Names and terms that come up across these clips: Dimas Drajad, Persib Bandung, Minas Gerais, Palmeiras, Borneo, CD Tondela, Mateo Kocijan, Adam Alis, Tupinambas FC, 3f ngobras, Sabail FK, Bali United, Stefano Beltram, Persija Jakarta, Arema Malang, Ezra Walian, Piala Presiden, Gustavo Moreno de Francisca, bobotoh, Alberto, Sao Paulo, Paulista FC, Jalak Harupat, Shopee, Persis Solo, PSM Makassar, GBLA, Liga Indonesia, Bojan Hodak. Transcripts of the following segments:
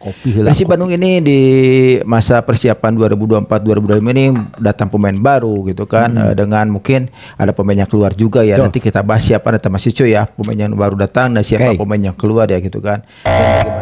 Persib Bandung ini di masa persiapan 2024-2025 ini datang pemain baru gitu kan, dengan mungkin ada pemain yang keluar juga ya. Nanti kita bahas siapa datang Mas Cucu ya, pemain yang baru datang dan siapa pemain yang keluar ya gitu kan. Dan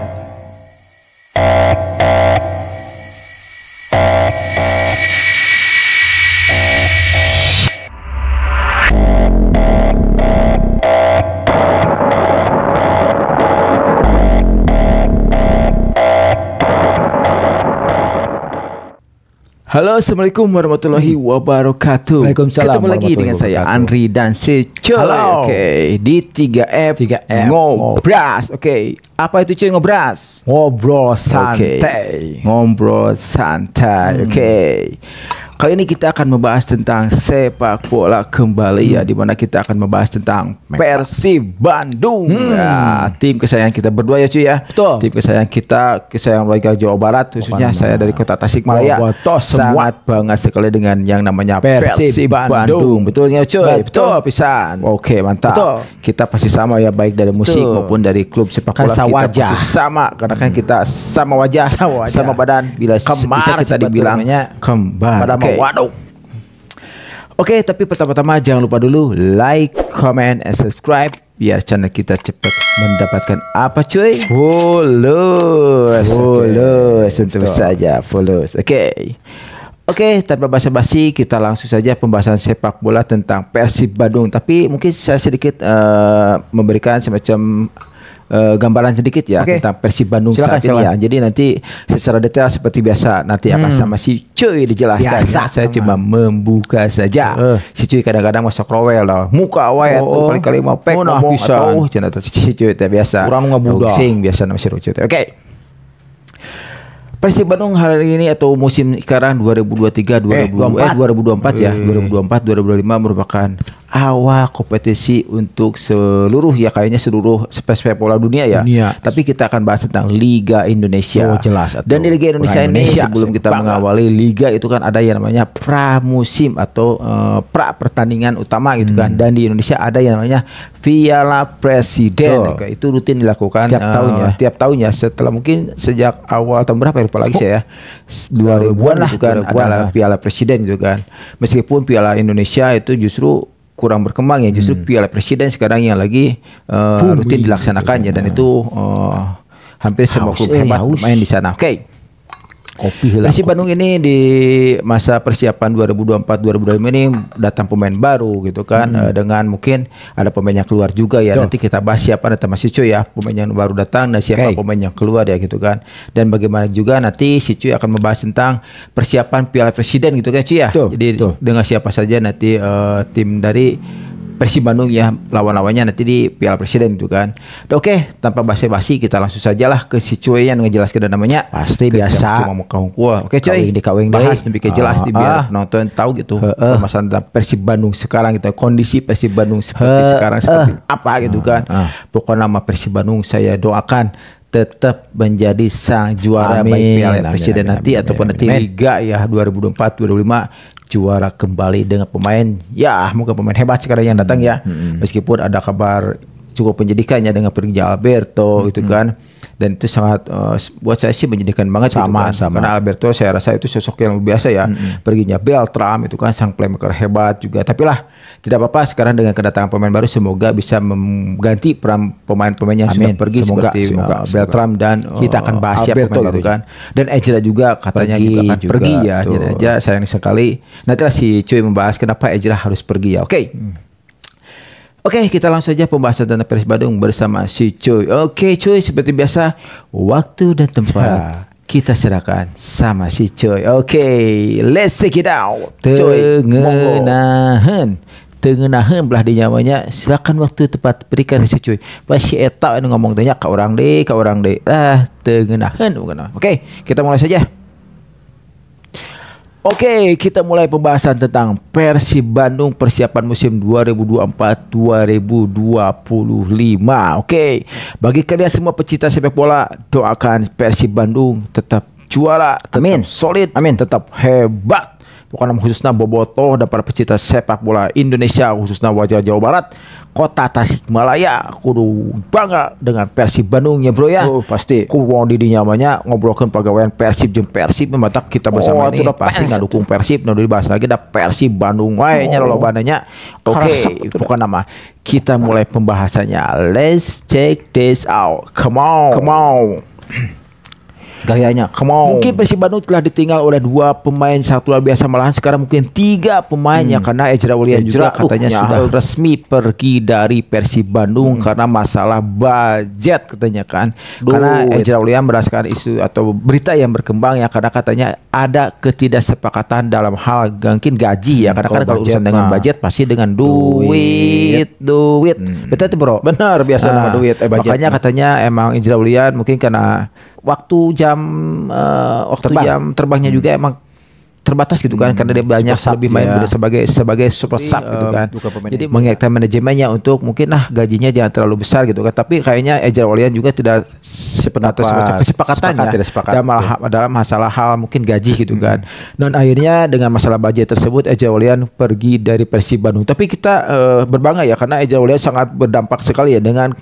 halo, assalamualaikum warahmatullahi wabarakatuh. Waalaikumsalam. Ketemu lagi dengan saya Andri dan Cucu. Halo. Oke, di 3f ngobras. Oke, apa itu cuy ngobras? Ngobrol santai. Ngobrol santai. Oke. Kali ini kita akan membahas tentang sepak bola kembali ya, dimana kita akan membahas tentang Persib Bandung, ya, tim kesayangan kita berdua ya cuy ya. Betul. Tim kesayangan kita, kesayangan warga Jawa Barat, khususnya saya dari kota Tasikmalaya. Sangat banget sekali dengan yang namanya Persib Bandung. Betulnya cuy, betul pisan. Oke, mantap. Betul. Kita pasti sama ya, baik dari musik maupun dari klub sepak bola, kita pasti sama karena kan kita sama wajah, sama badan, bila bisa kita dibilangnya kembar. Waduh. Oke, tapi pertama-tama jangan lupa dulu like, comment, and subscribe biar channel kita cepat mendapatkan apa cuy? Fulus, tentu saja fulus. Oke, tanpa basa-basi kita langsung saja pembahasan sepak bola tentang Persib Bandung. Tapi mungkin saya sedikit memberikan semacam gambaran sedikit ya tentang Persib Bandung saat ini ya. Jadi nanti secara detail seperti biasa nanti akan sama si Cuy dijelaskan. Biasa, saya cuma membuka saja. Si Cuy kadang-kadang masuk rowel lah. Muka awet tuh kali-kali mau pek ngomong atau cenah si Cuy biasa. Kurang ngabudak. Sing biasa nama si Cuy. Persib Bandung hari ini atau musim sekarang 2023-2024 ya, 2024-2025 merupakan awal kompetisi untuk seluruh ya, kayaknya seluruh sepak bola dunia ya. Tapi kita akan bahas tentang Liga Indonesia. Dan di Liga Indonesia ini sebelum kita mengawali liga itu kan ada yang namanya pramusim atau pra pertandingan utama gitu kan. Dan di Indonesia ada yang namanya Piala Presiden. Itu rutin dilakukan tiap tahun ya, setelah mungkin sejak awal tahun berapa ya, lupa lagi saya 2000-an lah kan adalah Piala Presiden gitu kan. Meskipun Piala Indonesia itu justru kurang berkembang ya, justru Piala Presiden sekarang yang lagi rutin dilaksanakan ya, dan itu hampir semua klub hebat main di sana. Persib Bandung ini di masa persiapan 2024-2025 ini datang pemain baru gitu kan, dengan mungkin ada pemain yang keluar juga ya. Nanti kita bahas siapa datang Mas Cucu ya, pemain yang baru datang dan siapa pemain yang keluar ya gitu kan. Dan bagaimana juga nanti si Cuy akan membahas tentang persiapan Piala Presiden gitu kan Cuy ya. Jadi dengan siapa saja nanti tim dari Persib Bandung ya, lawan-lawannya nanti di Piala Presiden itu kan. Oke, tanpa basa-basi kita langsung sajalah ke si Cuy yang ngejelaskan namanya. Pasti biasa cuma mau kongkuah. Oke Cuy, dikawin bahas lebih jelas biar penonton tahu gitu permasalahan tentang Persib Bandung sekarang gitu. Kondisi Persib Bandung seperti sekarang seperti apa gitu kan. Pokoknya nama Persib Bandung saya doakan tetap menjadi sang juara baik Piala Presiden nanti ataupun nanti Liga ya 2024-2025. Juara kembali dengan pemain ya, mungkin pemain hebat sekarang yang datang ya, meskipun ada kabar cukup penjadikannya dengan perginya Alberto gitu kan, dan itu sangat buat saya sih menjadikan banget gitu kan. Karena Alberto saya rasa itu sosok yang luar biasa ya, perginya Beltram itu kan sang playmaker hebat juga. Tapi lah tidak apa-apa, sekarang dengan kedatangan pemain baru semoga bisa mengganti peran pemain-pemain yang sudah pergi, semoga Beltram dan kita akan bahas Alberto gitu kan, dan Ezra juga katanya juga akan pergi ya. Jadi aja sayang sekali, nantilah si Cuy membahas kenapa Ezra harus pergi ya. Oke, kita langsung saja pembahasan tentang Persib Bandung bersama si Cuy. Oke Cuy, seperti biasa waktu dan tempat kita serahkan sama si Cuy. Let's check it out. Cuy, tengenahan, tengenahan belah di nyawanya. Silakan waktu tepat berikan si Cuy. Pasti eta anu ngomong tanya ke orang deh. Tengenahan. Oke, kita mulai saja. Oke, kita mulai pembahasan tentang Persib Bandung persiapan musim 2024-2025. Oke, bagi kalian semua pecinta sepak bola, doakan Persib Bandung tetap juara, tetap solid, tetap hebat. bukan khususnya bobotoh dan para pecinta sepak bola Indonesia, khususnya wajah Jawa Barat, kota Tasikmalaya, kudu bangga dengan Persib Bandung ya bro ya. Pasti ku mau di nyamanya ngobrolkan pegawaian Persib jeung Persib membatak kita bersama ini pasti ngadukung Persib. Nah dibahas lagi ada Persib Bandung wae nya lolobana. Oke, bukan nama. Kita mulai pembahasannya. Let's check this out. Come on. Come on. Gayanya, come on. Mungkin Persib Bandung telah ditinggal oleh dua pemain, satu luar biasa, malahan sekarang mungkin tiga pemain ya, karena Ezra Walian juga katanya sudah resmi pergi dari Persib Bandung karena masalah budget katanya kan. Karena Ezra Walian berdasarkan isu atau berita yang berkembang ya, karena katanya ada ketidaksepakatan dalam hal mungkin gaji ya, karena kan kalau urusan dengan budget pasti dengan duit. Betul bro, benar biasa dengan duit. Makanya katanya emang Ezra Walian mungkin karena waktu jam terbangnya juga emang terbatas gitu kan, karena dia banyak lebih main sebagai super sub gitu kan. Jadi mengingatkan manajemennya untuk mungkin gajinya jangan terlalu besar gitu kan. Tapi kayaknya Ezra Walian juga tidak semacam kesepakatan ya, dalam masalah hal mungkin gaji gitu kan. Dan akhirnya dengan masalah budget tersebut Ezra Walian pergi dari Persib Bandung. Tapi kita berbangga ya, karena Ezra Walian sangat berdampak sekali ya dengan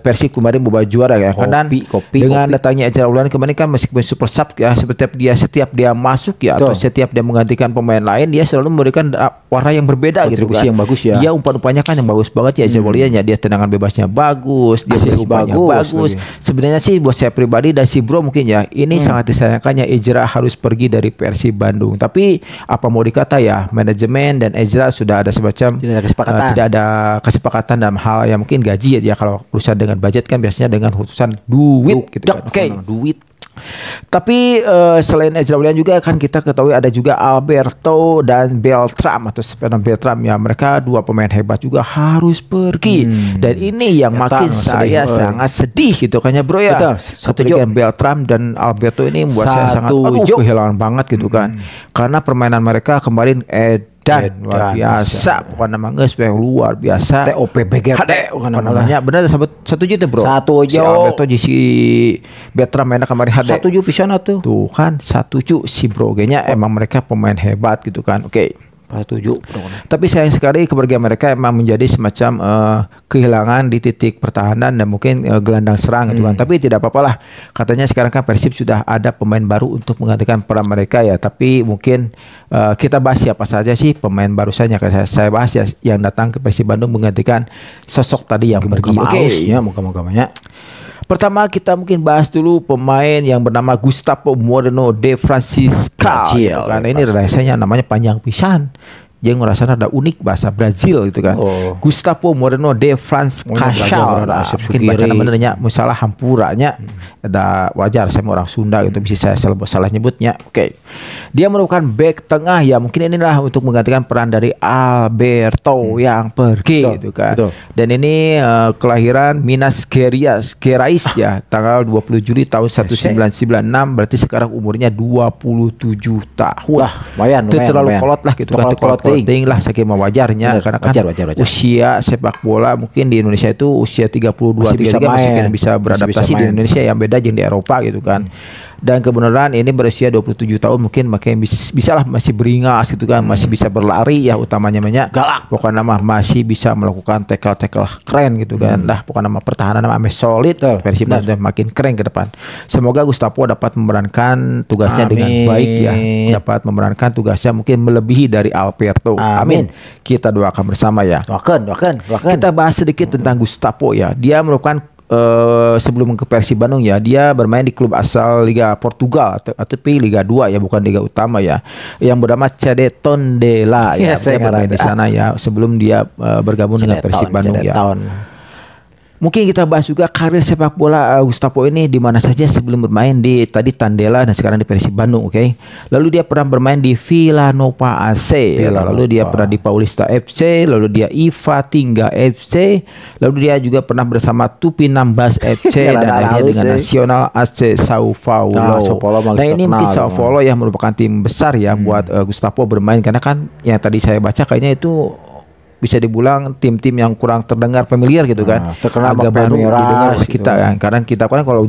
Persib kemarin boba juara ya. Karena dengan datangnya Ezra Walian kemarin kan meskipun super sub ya, setiap dia masuk ya, setiap dia menggantikan pemain lain, dia selalu memberikan warna yang berbeda gitu kan. Yang bagus ya. Dia umpan-umpannya kan yang bagus banget ya, Ezra Walian ya. Dia tendangan bebasnya bagus, dia umpannya bagus. Sebenarnya sih buat saya pribadi dan si bro mungkin ya, ini sangat disayangkan ya Ezra harus pergi dari Persib Bandung. Tapi apa mau dikata ya, manajemen dan Ezra sudah ada semacam tidak ada kesepakatan dalam hal yang mungkin gaji ya. Kalau urusan dengan budget kan biasanya dengan urusan duit gitu kan. Duit. Tapi selain Ezra Walian juga kan kita ketahui ada juga Alberto dan Beltram atau Stefano Beltram ya, mereka dua pemain hebat juga harus pergi. Dan ini yang makin saya sangat sedih gitu kan ya bro ya. Ketika Beltram dan Alberto ini membuat saya sangat kehilangan banget gitu kan. Karena permainan mereka kemarin luar biasa, bukan nama nges yang luar biasa. TOP BGT bukan namanya. Benar sahabat 1 juta bro. 1 juta. Si Alberto si Beltram mainnya kemarin HD. 1 juta pisan tuh. Tuh kan 1 juta si bro. Kayaknya emang mereka pemain hebat gitu kan. Oke. 1 juta. Tapi sayang sekali kepergian mereka emang menjadi semacam kehilangan di titik pertahanan dan mungkin gelandang serang gitu kan. Tapi tidak apa-apalah. Katanya sekarang kan Persib sudah ada pemain baru untuk menggantikan peran mereka ya. Tapi mungkin kita bahas siapa saja sih pemain baru saja. Saya bahas ya yang datang ke Persib Bandung menggantikan sosok tadi yang pergi. Oke ya, moga-moganya. Pertama kita mungkin bahas dulu pemain yang bernama Gustavo Moreno de Francisca. Karena ini rasanya namanya panjang pisan. Dia ngerasanya ada unik bahasa Brazil gitu kan. Gustavo Moreno de Francisca. Mungkin bacaan benernya musalah hampuranya ada wajar saya orang Sunda gitu bisa saya salah nyebutnya. Oke. Dia merupakan back tengah ya, mungkin inilah untuk menggantikan peran dari Alberto yang pergi gitu kan. Dan ini kelahiran Minas Gerais ya, tanggal 20 Juli tahun 1996, berarti sekarang umurnya 27 tahun. Wah, lumayan. Itu terlalu kolot lah gitu kan. Ting lah saking wajarnya, karena kan usia sepak bola mungkin di Indonesia itu usia 32-33 masih kan bisa beradaptasi di Indonesia, yang beda jadi di Eropa gitu kan. Dan kebenaran ini berusia 27 tahun mungkin makin bisa lah masih beringas gitu kan, masih bisa berlari ya, utamanya banyak galak, bukan nama masih bisa melakukan tackle keren gitu kan. Nah bukan nama pertahanan namanya solid, Persib sudah makin keren ke depan. Semoga Gustavo dapat memerankan tugasnya dengan baik ya, dapat memerankan tugasnya mungkin melebihi dari Alberto. Amin. Kita doakan bersama ya. Doakan. Kita bahas sedikit tentang Gustavo ya. Dia merupakan sebelum ke Persib Bandung ya, dia bermain di klub asal Liga Portugal tapi Liga 2 ya, bukan Liga Utama ya, yang bernama CD Tondela ya. Dia bermain di sana ya sebelum dia bergabung dengan Persib Bandung ya. Mungkin kita bahas juga karir sepak bola Gustavo ini di mana saja sebelum bermain di tadi Tondela dan sekarang di Persib Bandung. Oke. Lalu dia pernah bermain di Villanova AC, lalu dia pernah di Paulista FC, lalu dia IFA 3FC, lalu dia juga pernah bersama Tupinambas FC dan akhirnya dengan Nasional AC Sao Paulo. Nah ini mungkin Sao Paulo yang merupakan tim besar ya buat Gustavo bermain, karena kan yang tadi saya baca kayaknya itu bisa dibilang tim-tim yang kurang terdengar familiar gitu kan, agak baru didengar kita kan. Karena kita kan kalau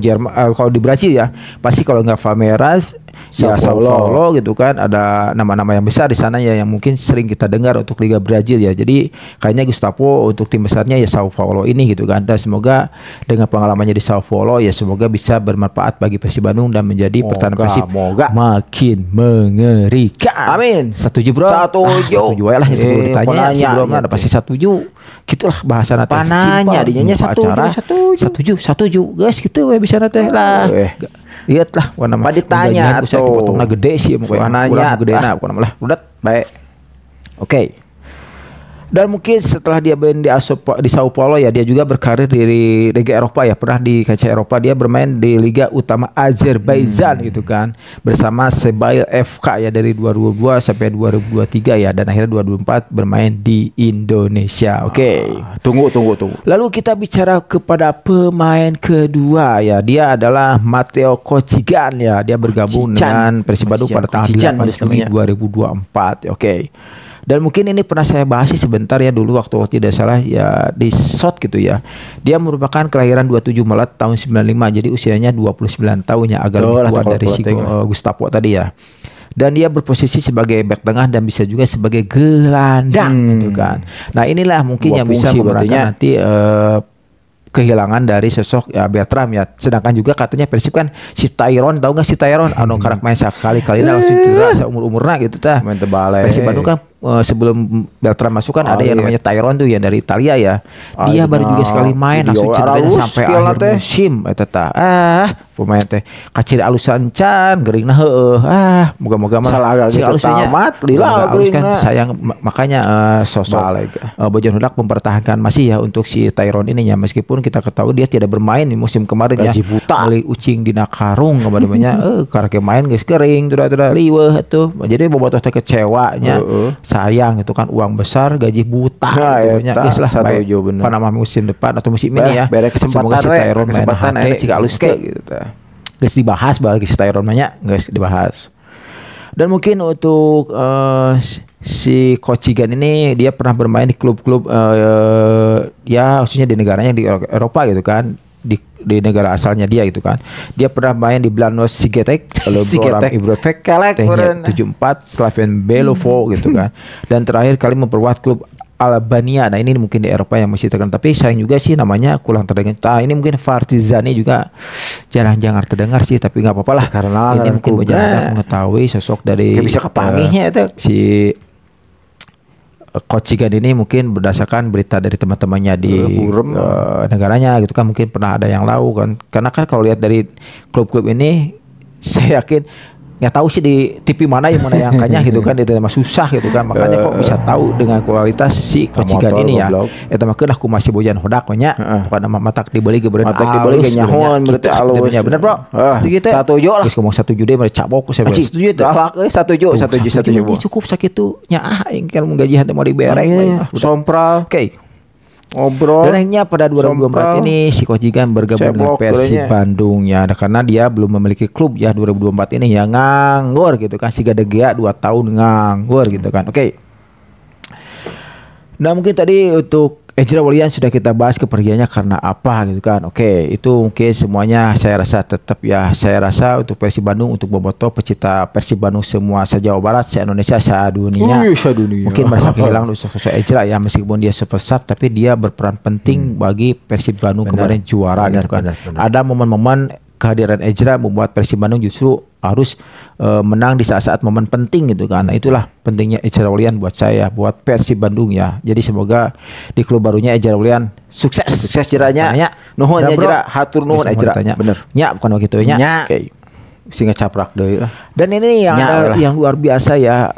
di Brazil ya pasti kalau nggak Palmeiras Sao Paulo gitu kan, ada nama-nama yang besar di sana ya yang mungkin sering kita dengar untuk Liga Brazil ya. Jadi kayaknya Gustavo untuk tim besarnya ya Sao Paulo ini gitu kan. Dan semoga dengan pengalamannya di Sao Paulo ya semoga bisa bermanfaat bagi Persib Bandung dan menjadi pertahanan Persib makin mengerikan. Amin. Setuju bro. Setuju ya lah, ditanya sebelumnya ada pasti setuju. Gitulah bahasa nanti. Pananya adanya satu ju guys gitu we bisa nanti lah. Lihatlah warna mah ditanya atau potongnya gede sih warnanya gede nah warna lah udah baik. Oke. Dan mungkin setelah dia main di Sao Paulo ya dia juga berkarir di Liga Eropa ya, pernah di kaca Eropa dia bermain di Liga Utama Azerbaijan gitu kan bersama Sabail FK ya dari 2002 sampai 2023 ya dan akhirnya 2024 bermain di Indonesia. Oke. Tunggu. Lalu kita bicara kepada pemain kedua ya, dia adalah Mateo Kocijan ya, dia bergabung dengan Persib Bandung pada tanggal 8 Juli 2024. Oke. Dan mungkin ini pernah saya bahas sih sebentar ya dulu waktu tidak salah ya di shot gitu ya. Dia merupakan kelahiran 27 Maret tahun 95. Jadi usianya 29 tahun ya, agak lebih tua dari si Gustavo tadi ya. Dan dia berposisi sebagai back tengah dan bisa juga sebagai gelandang gitu kan. Nah, inilah mungkin yang bisa memberatkan nanti kehilangan dari sosok ya Beltram ya. Sedangkan juga katanya Persib kan si Tyron, tahu nggak si Tyron? Anu karak main sekali-kali langsung cedera seumur-umurnya gitu tah. Main tebalai. Persib Bandung kan sebelum Beltram masuk kan ada yang namanya Tyron tuh ya dari Italia ya. Dia baru juga sekali main langsung cedera sampai akhir musim eta tah. Ah, pemain teh kacir alusan can geuringna heueuh. Ah, moga-moga mah si alusnya tamat lila geuringna. Sayang makanya sosok Bojan Hodak mempertahankan masih ya untuk si Tyron ini ya, meskipun kita ketahui dia tidak bermain di musim kemarin ya. Kali ucing di nakarung kabarnya karena main guys kering tidak liweh tuh. Jadi bobotoh kecewanya sayang itu kan uang besar gaji buta banyak guys lah sampai Panama musim depan atau musim ini ya. Semoga si Tyron main hati jika alus gitu ta. Guys dibahas bagi si Tyron banyak guys dibahas. Dan mungkin untuk si Kocijan ini dia pernah bermain di klub-klub ya khususnya di negaranya di Eropa gitu kan, di negara asalnya dia gitu kan. Dia pernah main di Blanov Sigetek, Sigetek Ibrofek, Kalek 74, Slaven Belovo gitu kan. Dan terakhir kali memperkuat klub Albania. Nah ini mungkin di Eropa yang masih terkenal, tapi sayang juga sih namanya kurang terdengar. Nah, ini mungkin Partizani juga jarang terdengar sih, tapi nggak apa-apa lah karena ini mungkin banyak mengetahui sosok dari bisa kepanggihnya itu si Kocijan ini mungkin berdasarkan berita dari teman-temannya di negaranya gitu kan, mungkin pernah ada yang lau kan, karena kan kalau lihat dari klub-klub ini saya yakin nggak tahu sih di TV mana yang menayangkannya gitu kan, itu mah susah gitu kan, makanya kok bisa tahu dengan kualitas si Kocijan ini ya. Eta mah keulah kumaha Bojan Hodak nya bukan nama matak dibeli geberan alus nyahon berarti alus bener bro setuju lah guys ngomong setuju deh mereka cabok saya setuju itu alak setuju cukup sakitu nya aing kan menggaji hante mau dibereng sompral oke. Dan akhirnya pada 2024 ini si Kocijan bergabung dengan Persib Bandung ya, karena dia belum memiliki klub ya 2024 ini ya, nganggur gitu kan, si Gadegea 2 tahun nganggur gitu kan. Oke. Nah mungkin tadi untuk Ezra Walian sudah kita bahas kepergiannya karena apa gitu kan. Oke, itu mungkin semuanya saya rasa tetap ya, saya rasa untuk Persib Bandung, untuk bobotoh pecinta Persib Bandung semua se-Jawa Barat, se-Indonesia, se-dunia. Mungkin merasa kehilangan sosok Ezra ya, meskipun dia super sub tapi dia berperan penting bagi Persib Bandung kemarin juara gitu kan. Ada momen-momen kehadiran Ezra membuat Persib Bandung justru harus menang di saat-saat momen penting gitu kan. Nah, itulah pentingnya Ezra Walian buat saya, buat Persib Bandung ya. Jadi semoga di klub barunya Ezra Walian sukses jeranya. Nuhun Ezra, hatur nuhun Ezra. Bener. Nya bukan begitu ya. Oke. Sehingga caprak deh. Dan ini yang luar biasa ya.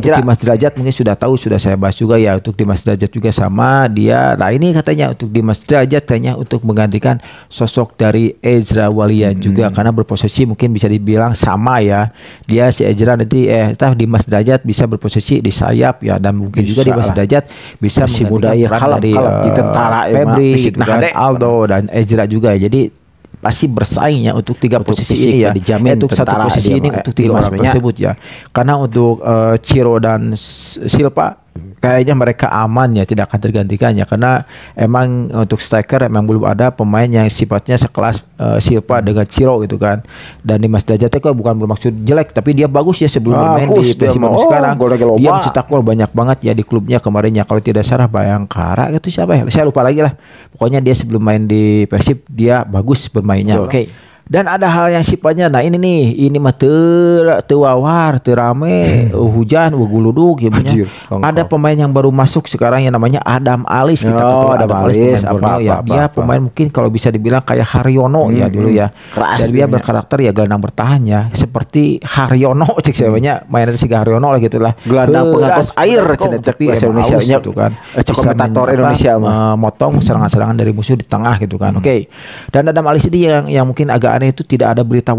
Dimas Drajad mungkin sudah tahu, sudah saya bahas juga ya, untuk Dimas Drajad juga sama dia. Nah ini katanya untuk Dimas Drajad katanya untuk menggantikan sosok dari Ezra Walian juga, karena berposisi mungkin bisa dibilang sama ya. Dia si Ezra nanti Dimas Drajad bisa berposisi di sayap ya, dan mungkin bisa juga Dimas Drajad bisa menggantikan peran dari tentara Febri, Aldo dan Ezra juga. Jadi pasti bersaingnya untuk tiga posisi ini ya, dijamin untuk satu posisi ini untuk tiga orang tersebut ya, karena untuk Ciro dan Silva kayaknya mereka aman ya, tidak akan tergantikan ya, karena emang untuk striker emang belum ada pemain yang sifatnya sekelas Silva dengan Ciro gitu kan. Dan Dimas Drajad itu bukan bermaksud jelek, tapi dia bagus ya sebelum bermain di Persib Bandung sekarang. Dia mencetak gol banyak banget ya di klubnya kemarin ya, kalau tidak salah Bayangkara itu siapa ya, saya lupa lagi lah. Pokoknya dia sebelum main di Persib dia bagus bermainnya. Oke. Okay. Dan ada hal yang sifatnya, nah ini nih, ini mah tewawar, terame, hujan, weguluduk gimana. Ada pemain yang baru masuk sekarang yang namanya Adam Alis, kita ketemu Adam Alis dia pemain mungkin kalau bisa dibilang kayak Haryono ya dulu ya. Dan dia berkarakter ya gelandang bertahan ya, seperti Haryono cek sebenarnya, mainnya si Haryono lah gitulah. Gelandang pengatas air cek bahasa Indonesia nya tuh kan. Komentator Indonesia motong serangan-serangan dari musuh di tengah gitu kan. Oke. Dan Adam Alis ini yang mungkin agak aneh itu tidak ada berita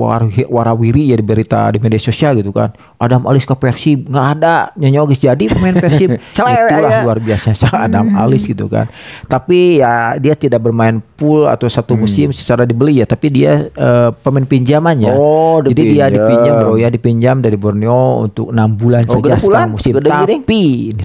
warawiri ya di berita di media sosial gitu kan. Adam Alis ke Persib nggak ada, nyonyogis jadi pemain Persib. Itulah ya, luar biasa Adam Alis gitu kan. Tapi ya dia tidak bermain full atau satu musim secara dibeli ya, tapi dia pemain pinjamannya. Oh, jadi dia dipinjam bro ya, dipinjam dari Borneo untuk 6 bulan saja setengah musim.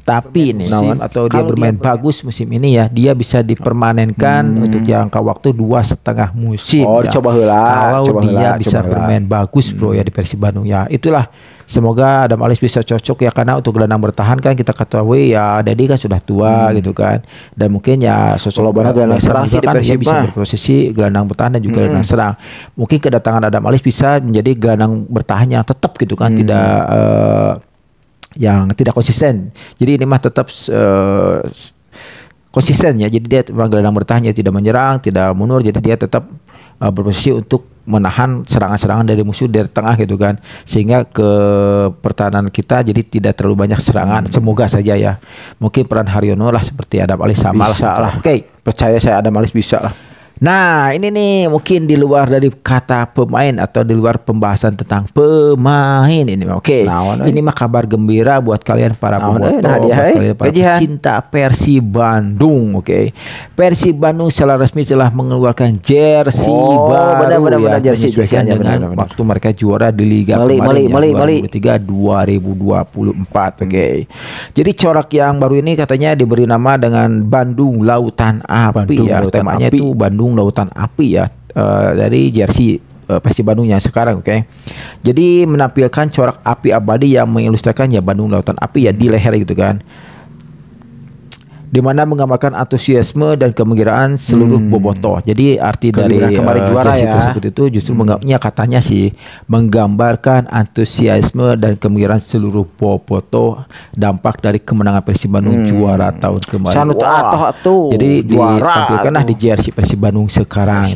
Tapi nih atau dia bermain bagus musim ini ya, dia bisa dipermanenkan untuk jangka waktu 2,5 musim. Oh, ya. Coba heula. Kalau dia bisa bermain bagus bro ya di Persib Bandung ya, itulah. Semoga Adam Alis bisa cocok ya, karena untuk gelandang bertahan kan kita ketahui ya Dedi kan sudah tua gitu kan. Dan mungkin ya sosok gelandang serang juga kan dia bisa berposisi gelandang bertahan dan juga gelandang serang. Mungkin kedatangan Adam Alis bisa menjadi gelandang bertahan yang tetap gitu kan, tidak yang tidak konsisten. Jadi ini mah tetap konsisten ya. Jadi dia gelandang bertahan ya, tidak menyerang, tidak mundur. Jadi dia tetap berposisi untuk menahan serangan-serangan dari musuh dari tengah gitu kan, sehingga ke pertahanan kita jadi tidak terlalu banyak serangan. Semoga saja ya, mungkin peran Haryono lah seperti Adam Alis sama lah. Oke, percaya saya Adam Alis bisa lah. Nah ini nih mungkin di luar dari kata pemain atau di luar pembahasan tentang pemain ini. Oke, ini mah kabar gembira buat kalian para bobotoh, para pecinta Persib Bandung. Oke, Persib Bandung secara resmi telah mengeluarkan jersey baru ya, menyesuaikan dengan waktu mereka juara di Liga kemarin 2023-2024. Oke, jadi corak yang baru ini katanya diberi nama dengan Bandung Lautan Api ya, temanya itu Bandung Lautan Api ya, dari jersey Persib Bandung yang sekarang. Oke, jadi menampilkan corak api abadi yang mengilustrasikan ya Bandung Lautan Api ya di leher gitu kan, dimana menggambarkan antusiasme dan kegembiraan seluruh bobotoh. Jadi arti dari kemarin juara ya tersebut itu justru katanya sih menggambarkan antusiasme dan kegembiraan seluruh bobotoh dampak dari kemenangan Persib Bandung juara tahun kemarin. Jadi ditampilkanlah di jersey Persib Bandung sekarang.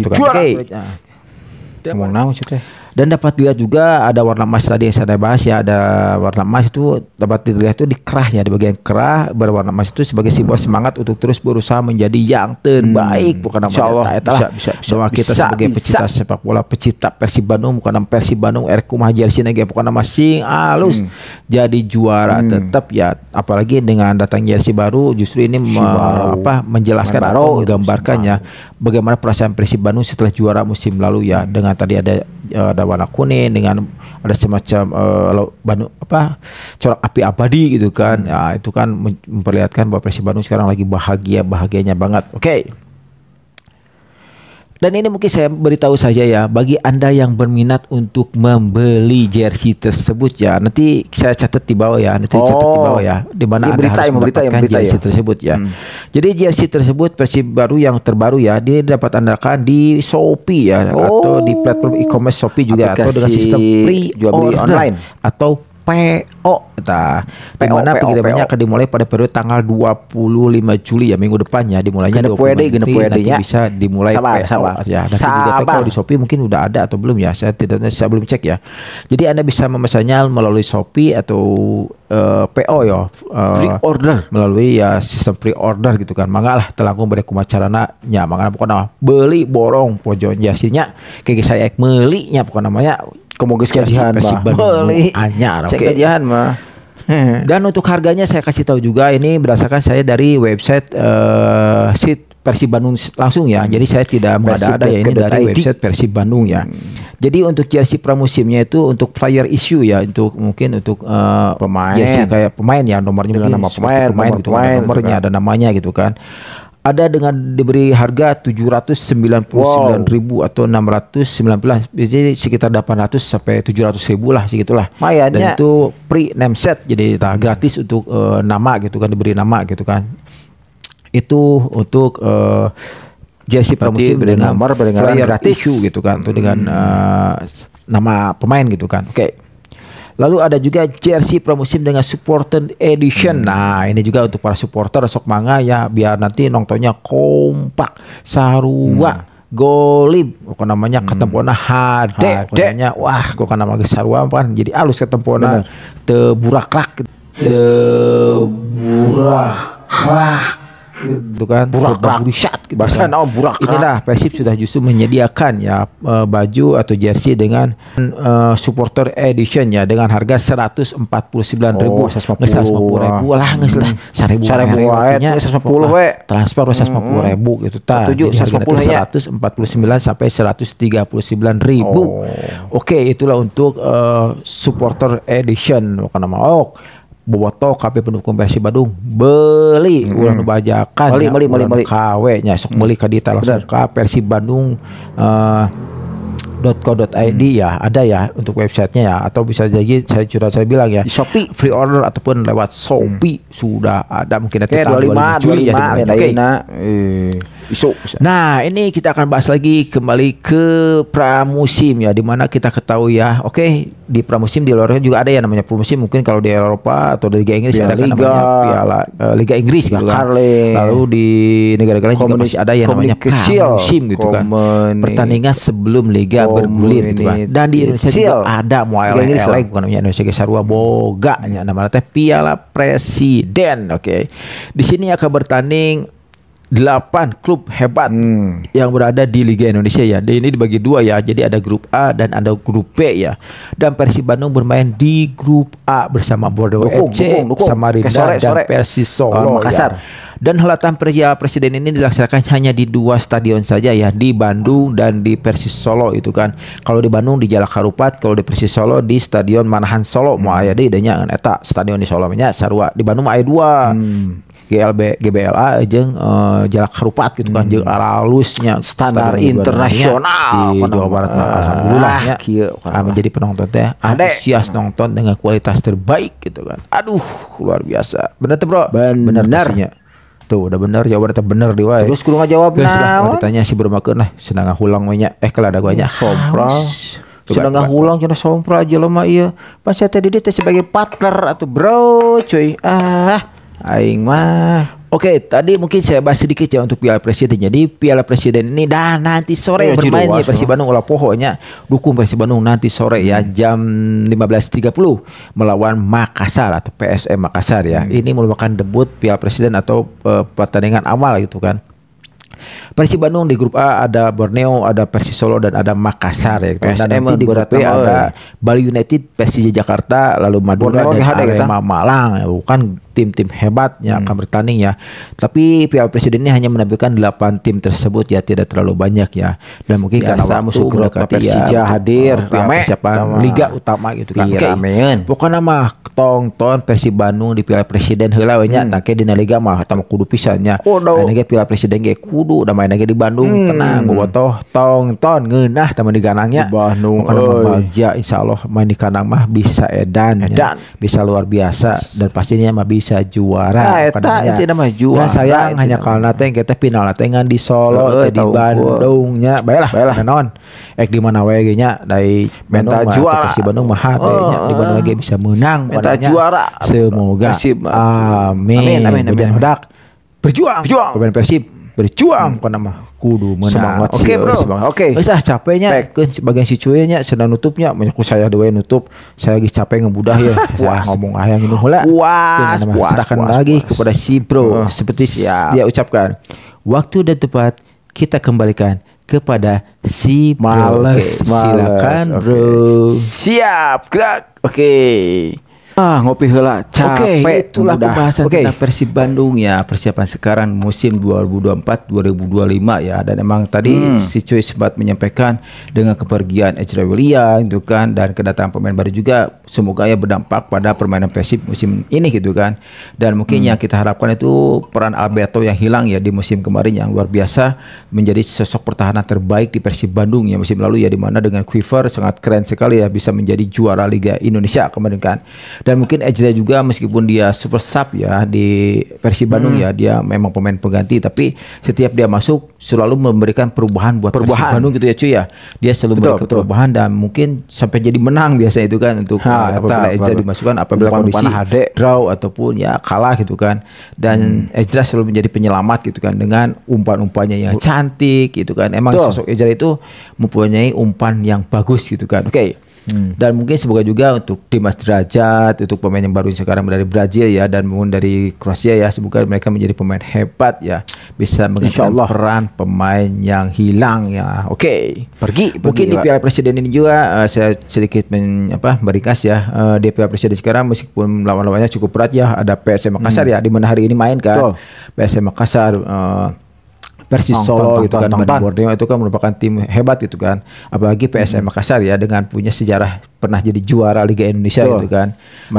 Dan dapat dilihat juga ada warna emas tadi yang saya bahas ya, ada warna emas itu dapat dilihat itu di kerahnya, di bagian kerah berwarna emas itu sebagai simbol semangat untuk terus berusaha menjadi yang terbaik. Bukan namanya bahwa kita sebagai pecinta sepak bola, pecinta Persib Bandung, bukan nama Persib Bandung Erkumah Jersey Nege, bukan nama sing alus jadi juara tetap ya. Apalagi dengan datang jersey baru, justru ini menjelaskan atau menggambarkannya bagaimana perasaan Persib Bandung setelah juara musim lalu ya, dengan tadi ada warna kuning dengan ada semacam corak api abadi gitu kan. Nah, itu kan memperlihatkan bahwa Persib Bandung sekarang lagi bahagianya banget. Oke. Dan ini mungkin saya beritahu saja ya, bagi Anda yang berminat untuk membeli jersey tersebut ya, nanti saya catat di bawah ya, di mana Anda harus mendapatkan jersey tersebut ya. Jadi jersey tersebut Persib baru yang terbaru ya, dia dapat Anda kan di Shopee ya, atau di platform e-commerce Shopee juga, atau dengan sistem free jual beli online atau PO. Dimana pengirimannya akan dimulai pada periode tanggal 25 Juli ya, minggu depannya dimulainya. 25 Juli nanti bisa dimulai PO ya. Nanti juga kalau di Shopee mungkin udah ada atau belum ya, saya belum cek ya. Jadi Anda bisa memesannya melalui Shopee atau PO ya, free order melalui ya sistem free order gitu kan. Mangalah telangkung beri kumacarana nya, mangana pokoknya beli borong pojok jasinya kayak saya melinya pokoknya namanya. Kemoga sekian Persib Bandung anyar. Cek ajahan mah Dan untuk harganya saya kasih tahu juga, ini berdasarkan saya dari website sit Persib Bandung langsung ya. Jadi saya tidak mengada-ada ya, ini dari website Persib Bandung ya. Jadi untuk jersey pramusimnya itu untuk flyer issue ya, untuk mungkin untuk pemain ya, kayak pemain ya, nomornya nama pemain, gitu, nomornya ada namanya gitu kan. Ada dengan diberi harga 799.000 atau 619. Jadi sekitar 800 sampai 700.000 lah segitulah. Dan itu free name set, jadi gratis untuk nama gitu kan, diberi nama gitu kan. Itu untuk jersey pramusim dengan nomor flyer gratis gitu kan, itu dengan nama pemain gitu kan. Oke. Lalu ada juga jersey pramusim dengan supporter edition. Nah, ini juga untuk para supporter sok manga ya, biar nanti nontonnya kompak, sarua, golib, kok namanya ketempona HD. Pokoknya wah, kok nama sarua kan jadi alus ketempona teburakrak. Itu kan burak-burak gitu bahasa kan. Inilah Persib sudah justru menyediakan ya baju atau jersey dengan supporter edition ya, dengan harga 149.000, 150.000 lah, nggak salah, 150.000 transfer 150.000 gitu ta. 149 sampai 139.000. Oke, itulah untuk supporter edition bukan nama. Bobotoh KP pendukung Persib Bandung beli ulah bajakan beli KW-nya sok beli ka dieu langsung ka persibandung.co.id ya, ada ya untuk websitenya ya, atau bisa jadi saya curhat saya bilang ya, di Shopee free order ataupun lewat Shopee sudah ada, mungkin nanti tanggal 25 Juli ya. Nah, ini kita akan bahas lagi kembali ke pramusim ya, dimana kita ketahui ya, oke, di pramusim di luarnya juga ada ya namanya pramusim, mungkin kalau di Eropa atau di Liga Inggris ya, ada kan namanya Piala Liga Inggris gitu kan. Lalu di negara-negara juga masih ada yang namanya pramusim gitu kan, pertandingan sebelum liga bergulir gitu kan. Dan di Indonesia juga ada Liga Inggris lagi bukan namanya Indonesia Sarua Boga nya, namanya Piala Presiden. Oke, di sini akan bertanding 8 klub hebat yang berada di Liga Indonesia ya. Dan ini dibagi dua ya. Jadi ada grup A dan ada grup B ya. Dan Persib Bandung bermain di grup A bersama Borneo FC, Samarinda dan Persis Solo Makassar. Dan helatan Piala Presiden ini dilaksanakan hanya di dua stadion saja ya, di Bandung dan di Persis Solo itu kan. Kalau di Bandung di Jalak Harupat, kalau di Persis Solo di Stadion Manahan Solo. Mau aya deui nya eta stadion di Solo nya sarua. Di Bandung aya dua. GBLA jeung Jalak Harupat gitu kan, jeung aralusnya standar internasional di Jawa Barat. Alhamdulillah ya, menjadi penonton teh antusias nonton dengan kualitas terbaik gitu kan. Aduh, luar biasa. Bener tuh, Bro. Bener. Tuh udah bener, Jawa Barat bener di wae. Terus kudu ngajawab naon? Ditanya si bermakeun lah, senang ngahulang we nya. Kelada gue nya sompras. Sedang ngulang cina sompra aja lo mah ieu. Pas saya tadi dia sebagai partner atau bro, cuy. Aing mah. Oke, tadi mungkin saya bahas sedikit ya untuk Piala Presiden. Jadi Piala Presiden ini dah nanti sore bermain ya Persib Bandung ulah pohonya. Dukung Persib Bandung nanti sore ya jam 15.30 melawan Makassar atau PSM Makassar ya. Ini merupakan debut Piala Presiden atau pertandingan awal gitu kan. Persib Bandung di grup A ada Borneo, ada Persis Solo dan ada Makassar ya. Dan nanti di grup B ada Bali United, Persija Jakarta, lalu Madura dan Arema Malang. Bukan tim-tim hebatnya akan bertanding ya. Tapi Piala Presiden ini hanya menampilkan 8 tim tersebut ya, tidak terlalu banyak ya. Dan mungkin karena musuh berdekati Persija hadir ramai persiapan liga utama gitu kan. Pokoknya mah tonton Persib Bandung di Piala Presiden heula we nya, take dina liga mah eta mah kudu pisan nya. Ane ge Piala Presiden ge kudu udah main lagi di Bandung, tenang bobotoh tongton ngeunah teman di ganangnya Bandung aja, insyaallah main di kanang mah bisa edan, bisa luar biasa dan pastinya mah bisa juara. Nah, saya hanya karena teh kita final teh ngan di Solo di Bandungnya baiklah naon ek di mana wae nya dari mental juara Persib Bandung mah hatenya di Bandung lagi bisa menang mental juara, semoga amin hodak berjuang pemain Persib berjuang kan nama kudu menang. Oke, bro. Oke. Geus ah capeknya sebagian si cuenya sedang nutupnya menyaku saya dewe nutup. Saya geus capek ngebudah ya. Wah, ngomong aya nginu heula. Serahkan lagi kepada si bro. Seperti dia ucapkan, waktu dan tempat kita kembalikan kepada si males. Silakan, bro. Siap, gerak. Oke. Ngopi heula capek. Oke, itulah pembahasan tentang Persib Bandung ya, persiapan sekarang musim 2024-2025 ya. Dan emang tadi si Cuy sempat menyampaikan dengan kepergian Ezra Walian gitu kan, dan kedatangan pemain baru juga semoga ya berdampak pada permainan Persib musim ini gitu kan. Dan mungkin yang kita harapkan itu peran Alberto yang hilang ya di musim kemarin yang luar biasa menjadi sosok pertahanan terbaik di Persib Bandung ya musim lalu ya, dimana dengan Quiver sangat keren sekali ya bisa menjadi juara Liga Indonesia kemarin kan. Dan mungkin Ezra juga meskipun dia super sub ya di Persib Bandung ya, dia memang pemain pengganti, tapi setiap dia masuk selalu memberikan perubahan buat Persib Bandung gitu ya cuy ya. Dia selalu memberikan perubahan dan mungkin sampai jadi menang biasanya itu kan untuk apabila Ezra dimasukkan apabila kondisi draw ataupun ya kalah gitu kan. Dan Ezra selalu menjadi penyelamat gitu kan dengan umpan-umpannya yang cantik gitu kan. Emang sosok Ezra itu mempunyai umpan yang bagus gitu kan. Dan mungkin semoga juga untuk Dimas Drajad, untuk pemain yang baru sekarang dari Brazil ya, dan mungkin dari Kroasia ya, semoga mereka menjadi pemain hebat ya, bisa menggantikan peran pemain yang hilang ya. Pergi mungkin di Piala Presiden ini juga saya sedikit berikas ya, di Piala Presiden sekarang meskipun lawan-lawannya cukup berat ya, ada PSM Makassar ya, di mana hari ini main kan. PSM Makassar, Persis Solo gitu kan, Borneo itu kan merupakan tim hebat gitu kan, apalagi PSM Makassar ya dengan punya sejarah pernah jadi juara Liga Indonesia gitu kan.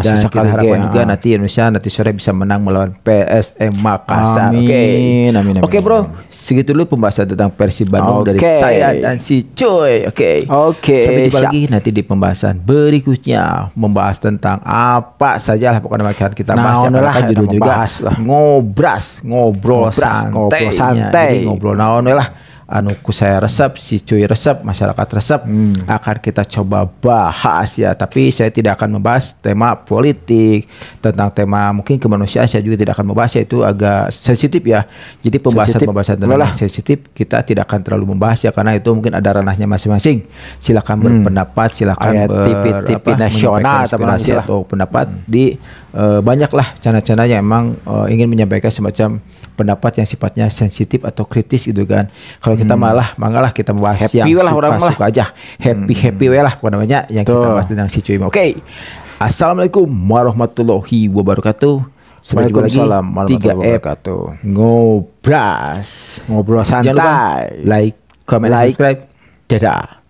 Dan kita harapkan juga nanti Indonesia nanti sore bisa menang melawan PSM Makassar. Oke bro, segitu dulu pembahasan tentang Persib Bandung dari saya dan si Cuy. Sampai jumpa lagi nanti di pembahasan berikutnya, membahas tentang apa saja lah pokoknya kita bahas. Nah, judul juga ngobrol santai. Ngobrol naon lah, anuku saya resep, si Cuy resep, masyarakat resep, akan kita coba bahas ya. Tapi saya tidak akan membahas tema politik, tentang tema mungkin kemanusiaan saya juga tidak akan membahas, yaitu agak sensitif ya. Jadi pembahasan-pembahasan tentang sensitif kita tidak akan terlalu membahas ya, karena itu mungkin ada ranahnya masing-masing. Silakan berpendapat, silakan TV nasional atau pendapat di banyaklah channel-channel yang emang ingin menyampaikan semacam pendapat yang sifatnya sensitif atau kritis gitu kan. Kalau kita malah kita membahas happy yang suka-suka aja, happy lah namanya yang kita bahas tentang si Cuy. Assalamualaikum warahmatullahi wabarakatuh. Sampai jumpa lagi 3f ngobras, ngobrol santai. Jangan lupa like, comment, subscribe. Dadah.